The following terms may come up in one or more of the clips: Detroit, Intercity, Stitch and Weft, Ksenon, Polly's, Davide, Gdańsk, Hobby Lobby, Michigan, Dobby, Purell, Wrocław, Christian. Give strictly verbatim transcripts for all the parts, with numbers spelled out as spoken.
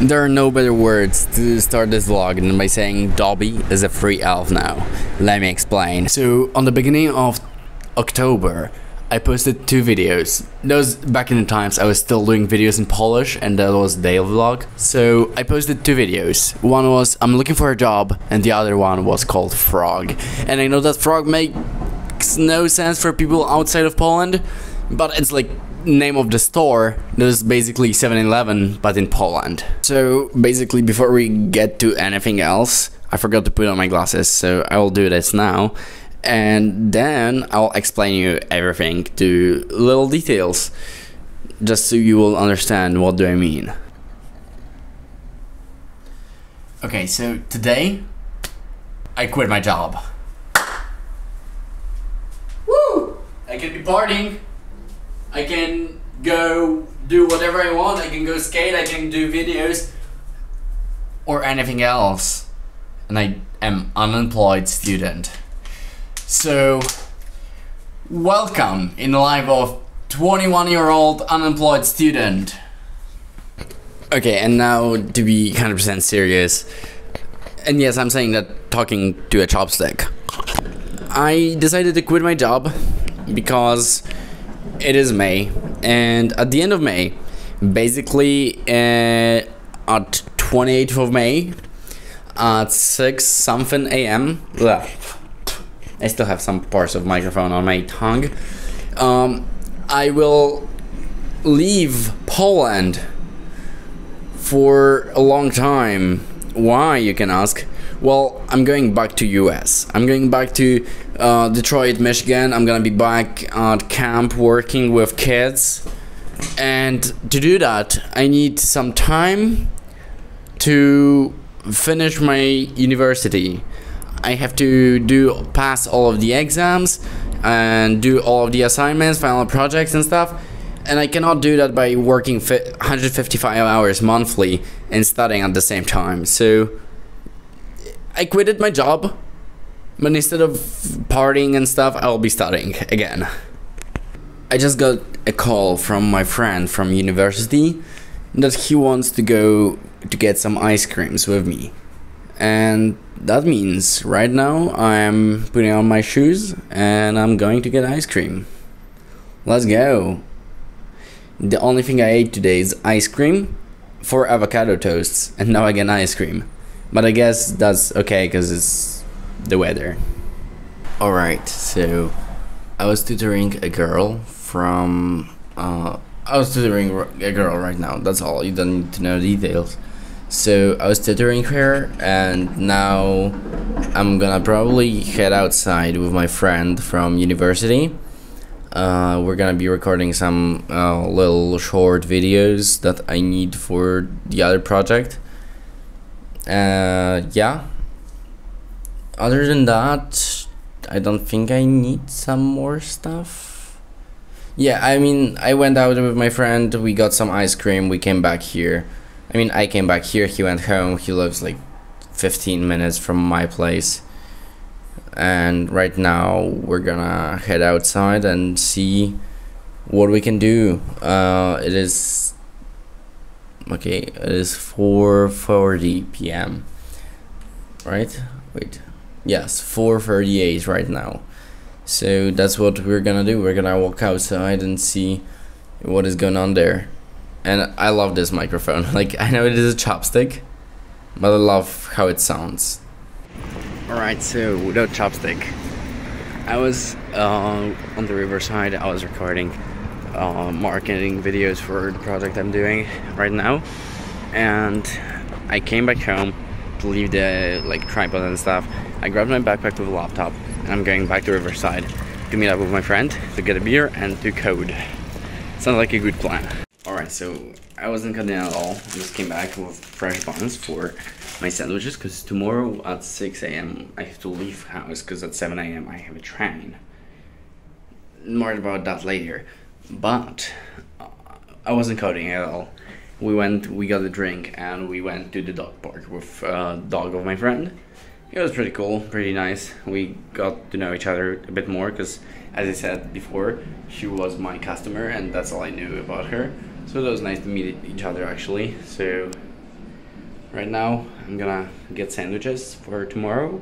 There are no better words to start this vlog than by saying Dobby is a free elf now. Let me explain. So on the beginning of October I posted two videos. Those back in the times I was still doing videos in Polish and that was a daily vlog. So I posted two videos. One was I'm looking for a job and the other one was called Frog. And I know that Frog makes no sense for people outside of Poland, but it's like name of the store that is basically seven eleven but in Poland. So basically, before we get to anything else, I forgot to put on my glasses, so I will do this now and then I'll explain you everything to little details just so you will understand what do I mean. Okay, so today I quit my job. Woo! I could be partying, I can go do whatever I want, I can go skate, I can do videos or anything else, and I am unemployed student. So welcome in the life of twenty-one year old unemployed student. Okay, and now to be one hundred percent serious, and yes, I'm saying that talking to a chopstick, I decided to quit my job because it is May, and at the end of May, basically uh, at twenty-eighth of May at six something A M I still have some parts of microphone on my tongue. Um, I will leave Poland for a long time. Why, you can ask? Well, I'm going back to U S. I'm going back to uh, Detroit, Michigan. I'm gonna be back at camp working with kids. And to do that, I need some time to finish my university. I have to do pass all of the exams and do all of the assignments, final projects and stuff. And I cannot do that by working one hundred fifty-five hours monthly and studying at the same time. So I quitted my job, but instead of partying and stuff, I'll be studying again. I just got a call from my friend from university that he wants to go to get some ice creams with me. And that means right now I'm putting on my shoes and I'm going to get ice cream. Let's go. The only thing I ate today is ice cream, four avocado toasts, and now I get ice cream. But I guess that's okay because it's the weather. Alright, so I was tutoring a girl from... Uh, I was tutoring a girl right now, that's all, you don't need to know details. So I was tutoring her and now I'm gonna probably head outside with my friend from university. Uh, we're gonna be recording some uh, little short videos that I need for the other project. Uh, yeah, other than that, I don't think I need some more stuff. Yeah, I mean, I went out with my friend, we got some ice cream, we came back here. I mean, I came back here, he went home, he lives like fifteen minutes from my place. And right now, we're gonna head outside and see what we can do. Uh, it is... Okay, it is four forty P M Right? Wait. Yes, four thirty-eight right now. So that's what we're gonna do. We're gonna walk outside and see what is going on there. And I love this microphone. Like, I know it is a chopstick, but I love how it sounds. Alright, so without chopstick, I was uh, on the riverside, I was recording Uh, marketing videos for the project I'm doing right now, and I came back home to leave the like tripod and stuff. I grabbed my backpack with a laptop and I'm going back to Riverside to meet up with my friend to get a beer and to code. Sounds like a good plan. Alright, so I wasn't cutting at all, I just came back with fresh buns for my sandwiches because tomorrow at six A M I have to leave house because at seven A M I have a train. More about that later. But uh, I wasn't coding at all. We went, we got a drink and we went to the dog park with a uh, dog of my friend. It was pretty cool, pretty nice. We got to know each other a bit more because, as I said before, she was my customer and that's all I knew about her. So it was nice to meet each other actually. So Right now, I'm gonna get sandwiches for tomorrow,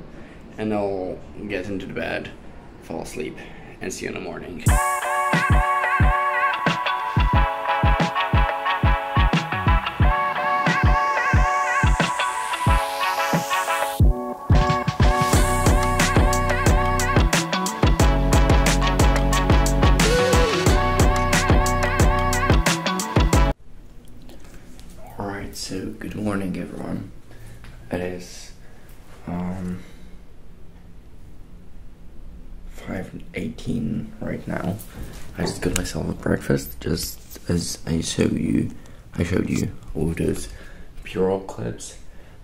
and I'll get into the bed, fall asleep, and see you in the morning. So good morning, everyone. It is um, five eighteen right now. I just got myself a breakfast, just as I show you. I showed you all those Purell clips,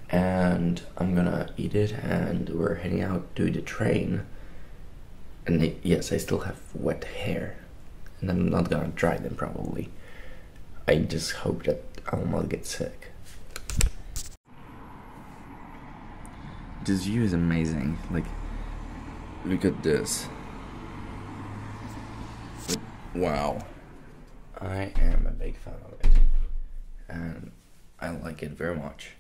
and I'm gonna eat it. And we're heading out to the train. And it, yes, I still have wet hair, and I'm not gonna dry them probably. I just hope that I'll not get sick. This view is amazing. Like, look at this. Wow. I am a big fan of it, and I like it very much.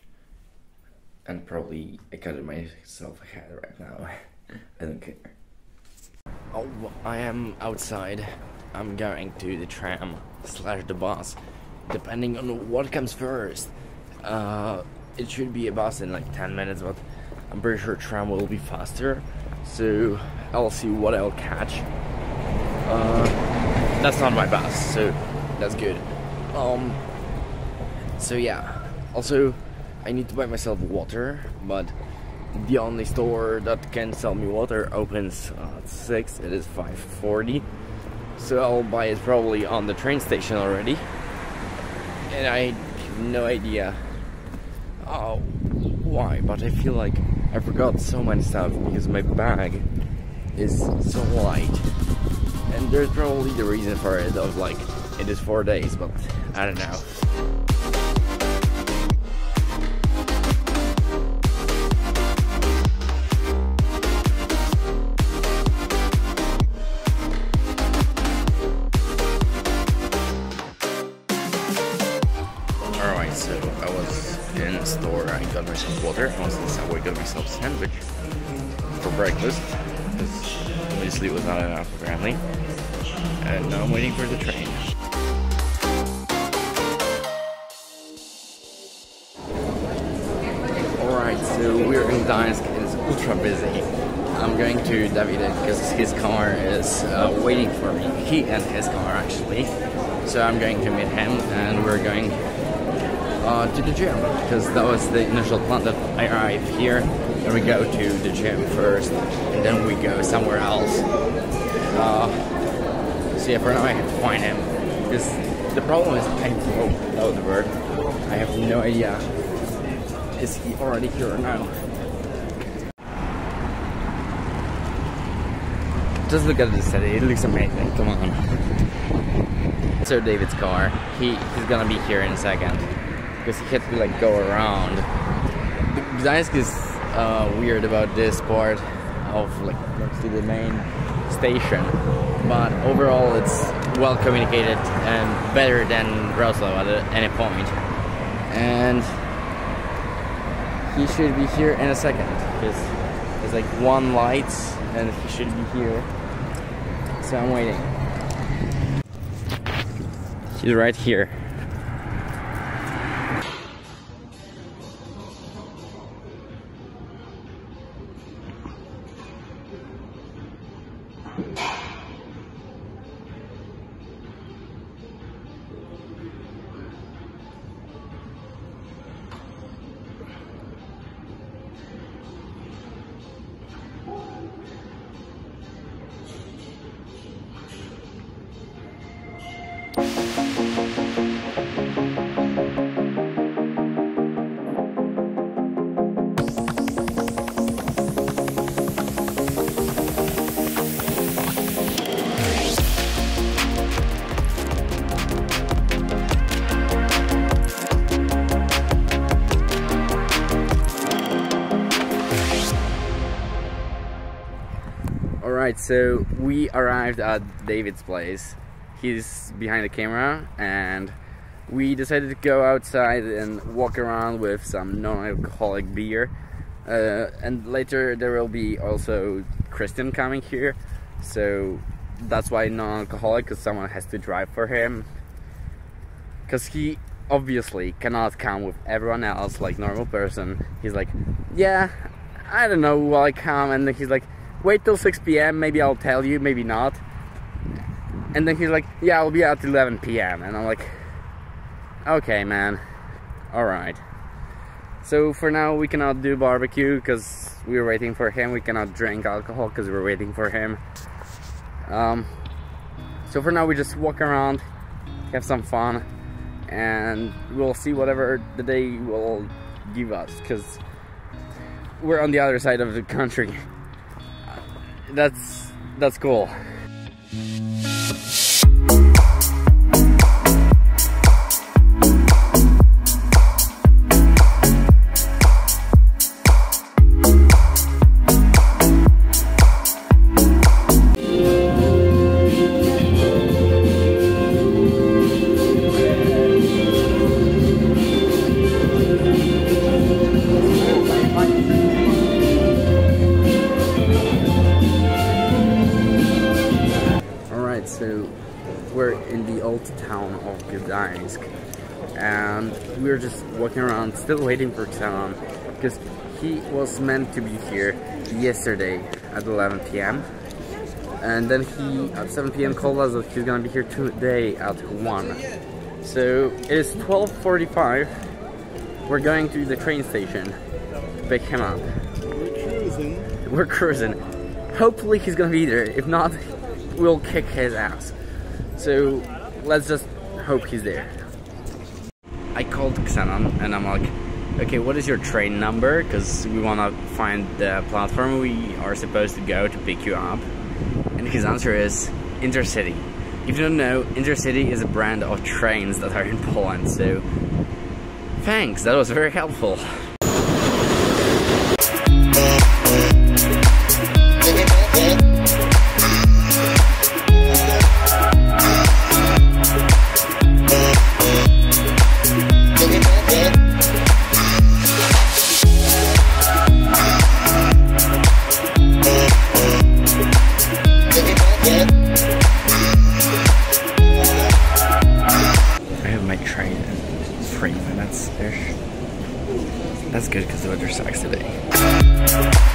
And probably I cut myself a head right now. I don't care. Oh, I am outside. I'm going to the tram slash the bus, depending on what comes first. Uh, it should be a bus in like ten minutes, but I'm pretty sure tram will be faster, so I'll see what I'll catch. Uh, that's not my bus, so that's good. Um, so yeah, also I need to buy myself water, but the only store that can sell me water opens uh, at six, it is five forty, so I'll buy it probably on the train station already. And I have no idea oh, why, but I feel like I forgot so many stuff because my bag is so light. And there's probably the reason for it of like, it is four days, but I don't know. So I was in the store, I got myself water, and I was in the subway, got myself a sandwich for breakfast, because obviously it was not enough apparently, and now I'm waiting for the train. Alright, so we're in Gdańsk, it's ultra busy. I'm going to Davide because his car is uh, waiting for me, he and his car actually, so I'm going to meet him, and we're going Uh, to the gym, because that was the initial plan, that I arrive here and we go to the gym first and then we go somewhere else. Uh, so yeah, for now I have to find him, because the problem is I oh, that was the word. I have no idea, is he already here or no? Just look at this city, it looks amazing, come on. So David's car, he is gonna be here in a second, because he had to like go around. Gdańsk is uh, weird about this part of like next to the main station, but overall it's well communicated and better than Wrocław at any point. And he should be here in a second, because there's like one light and he should be here. So I'm waiting. He's right here. Alright, so we arrived at David's place. He's behind the camera, and we decided to go outside and walk around with some non-alcoholic beer. Uh, and later there will be also Christian coming here, so that's why non-alcoholic, because someone has to drive for him, because he obviously cannot come with everyone else like normal person. He's like, yeah, I don't know, will I come? And then he's like, wait till six p m maybe I'll tell you, maybe not. And then he's like, yeah, I'll be out at eleven p m and I'm like, okay man, alright. So for now we cannot do barbecue because we're waiting for him. We cannot drink alcohol because we're waiting for him. Um, so for now we just walk around, have some fun, and we'll see whatever the day will give us because we're on the other side of the country. That's that's cool. Gdańsk, and we were just walking around still waiting for Ksenon because he was meant to be here yesterday at eleven p m and then he at seven p m called us that he's gonna be here today at one. So it is twelve forty-five, we're going to the train station to pick him up. We're cruising. We're cruising. Hopefully he's gonna be there, if not we'll kick his ass. So let's just hope he's there. I called Ksenon and I'm like, okay, what is your train number? Because we want to find the platform we are supposed to go to pick you up. And his answer is Intercity. If you don't know, Intercity is a brand of trains that are in Poland, so thanks, that was very helpful. That's good because the weather sucks today.